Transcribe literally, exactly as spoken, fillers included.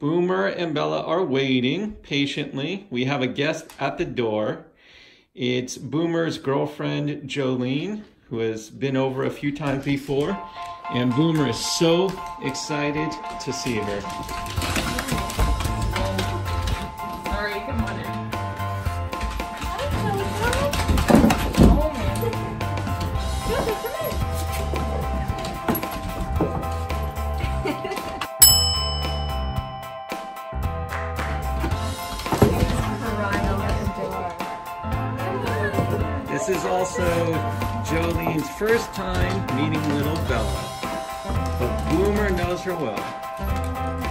Boomer and Bella are waiting patiently. We have a guest at the door. It's Boomer's girlfriend, Jolene, who has been over a few times before. And Boomer is so excited to see her. Sorry, come on in. This is also Jolene's first time meeting little Bella, but Boomer knows her well.